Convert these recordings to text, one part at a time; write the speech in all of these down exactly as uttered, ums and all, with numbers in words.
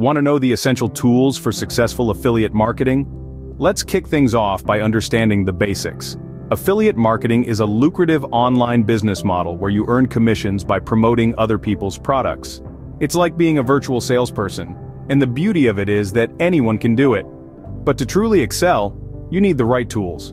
Want to know the essential tools for successful affiliate marketing? Let's kick things off by understanding the basics. Affiliate marketing is a lucrative online business model where you earn commissions by promoting other people's products. It's like being a virtual salesperson, and the beauty of it is that anyone can do it. But to truly excel, you need the right tools.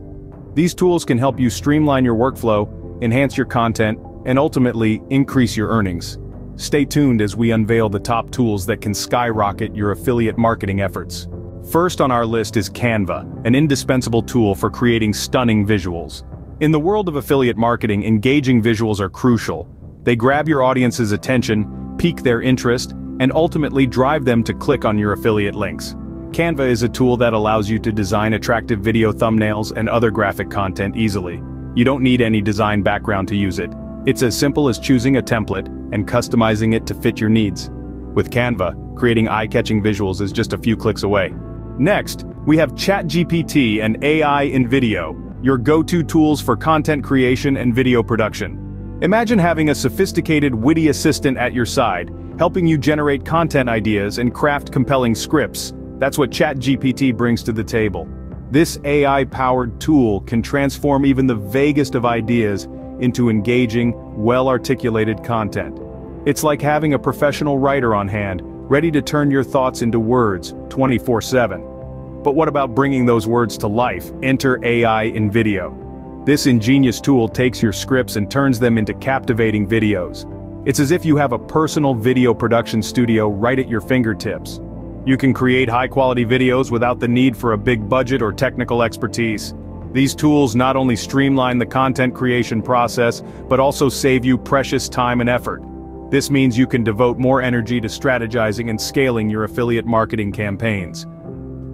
These tools can help you streamline your workflow, enhance your content, and ultimately increase your earnings. Stay tuned as we unveil the top tools that can skyrocket your affiliate marketing efforts. First on our list is Canva, an indispensable tool for creating stunning visuals. In the world of affiliate marketing, engaging visuals are crucial. They grab your audience's attention, pique their interest, and ultimately drive them to click on your affiliate links. Canva is a tool that allows you to design attractive video thumbnails and other graphic content easily. You don't need any design background to use it. It's as simple as choosing a template and customizing it to fit your needs. With Canva, creating eye-catching visuals is just a few clicks away. Next, we have ChatGPT and A I in video, your go-to tools for content creation and video production. Imagine having a sophisticated, witty assistant at your side, helping you generate content ideas and craft compelling scripts. That's what ChatGPT brings to the table. This A I-powered tool can transform even the vaguest of ideas into engaging, well-articulated content. It's like having a professional writer on hand, ready to turn your thoughts into words, twenty-four seven. But what about bringing those words to life? Enter A I in video. This ingenious tool takes your scripts and turns them into captivating videos. It's as if you have a personal video production studio right at your fingertips. You can create high-quality videos without the need for a big budget or technical expertise. These tools not only streamline the content creation process, but also save you precious time and effort. This means you can devote more energy to strategizing and scaling your affiliate marketing campaigns.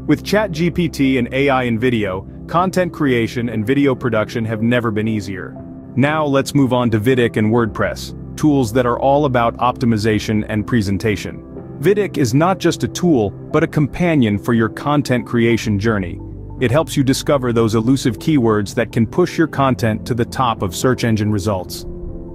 With ChatGPT and A I in video, content creation and video production have never been easier. Now let's move on to VidIQ and WordPress, tools that are all about optimization and presentation. VidIQ is not just a tool, but a companion for your content creation journey. It helps you discover those elusive keywords that can push your content to the top of search engine results.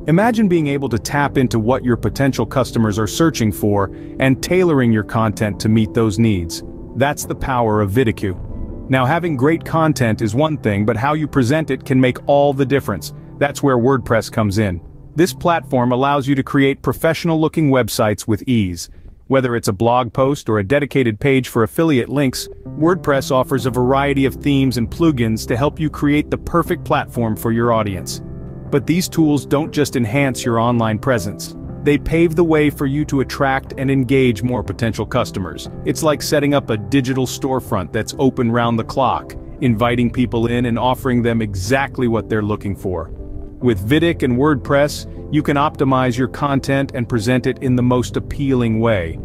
Imagine being able to tap into what your potential customers are searching for and tailoring your content to meet those needs. That's the power of VidIQ. Now, having great content is one thing, but how you present it can make all the difference. That's where WordPress comes in. This platform allows you to create professional-looking websites with ease. Whether it's a blog post or a dedicated page for affiliate links, WordPress offers a variety of themes and plugins to help you create the perfect platform for your audience. But these tools don't just enhance your online presence. They pave the way for you to attract and engage more potential customers. It's like setting up a digital storefront that's open round the clock, inviting people in and offering them exactly what they're looking for. With VidIQ and WordPress, you can optimize your content and present it in the most appealing way.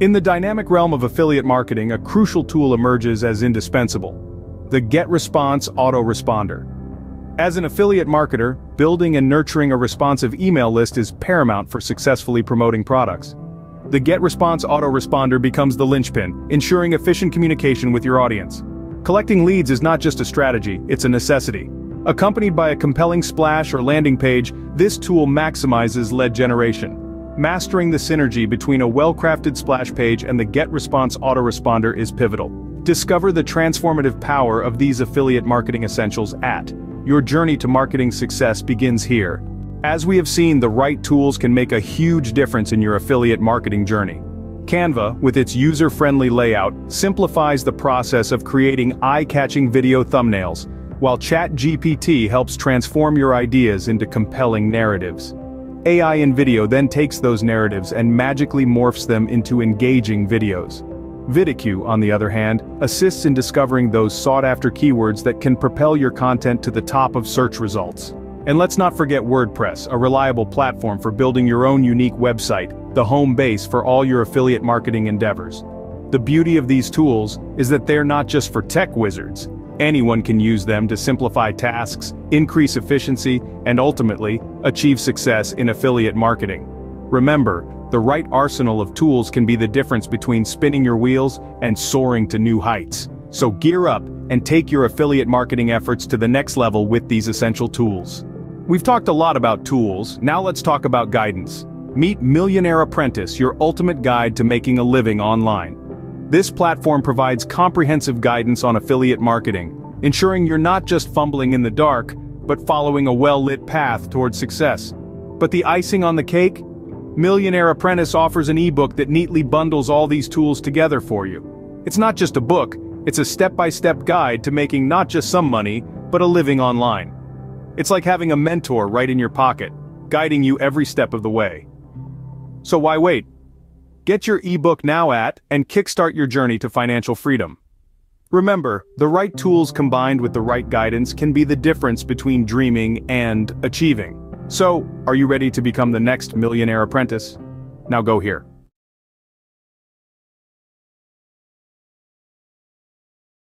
In the dynamic realm of affiliate marketing, a crucial tool emerges as indispensable: the GetResponse Autoresponder. As an affiliate marketer, building and nurturing a responsive email list is paramount for successfully promoting products. The GetResponse Autoresponder becomes the linchpin, ensuring efficient communication with your audience. Collecting leads is not just a strategy, it's a necessity. Accompanied by a compelling splash or landing page, this tool maximizes lead generation. Mastering the synergy between a well-crafted splash page and the GetResponse Autoresponder is pivotal. Discover the transformative power of these affiliate marketing essentials at Your journey to marketing success begins here. As we have seen, the right tools can make a huge difference in your affiliate marketing journey. Canva, with its user-friendly layout, simplifies the process of creating eye-catching video thumbnails, while ChatGPT helps transform your ideas into compelling narratives. A I in video then takes those narratives and magically morphs them into engaging videos. VidIQ, on the other hand, assists in discovering those sought-after keywords that can propel your content to the top of search results. And let's not forget WordPress, a reliable platform for building your own unique website, the home base for all your affiliate marketing endeavors. The beauty of these tools is that they're not just for tech wizards. Anyone can use them to simplify tasks, increase efficiency, and ultimately, achieve success in affiliate marketing. Remember, the right arsenal of tools can be the difference between spinning your wheels and soaring to new heights. So gear up and take your affiliate marketing efforts to the next level with these essential tools. We've talked a lot about tools, now let's talk about guidance. Meet Millionaire Apprentice, your ultimate guide to making a living online. This platform provides comprehensive guidance on affiliate marketing, ensuring you're not just fumbling in the dark, but following a well-lit path towards success. But the icing on the cake? Millionaire Apprentice offers an ebook that neatly bundles all these tools together for you. It's not just a book, it's a step-by-step guide to making not just some money, but a living online. It's like having a mentor right in your pocket, guiding you every step of the way. So why wait? Get your ebook now at, and kickstart your journey to financial freedom. Remember, the right tools combined with the right guidance can be the difference between dreaming and achieving. So, are you ready to become the next Millionaire Apprentice? Now go here.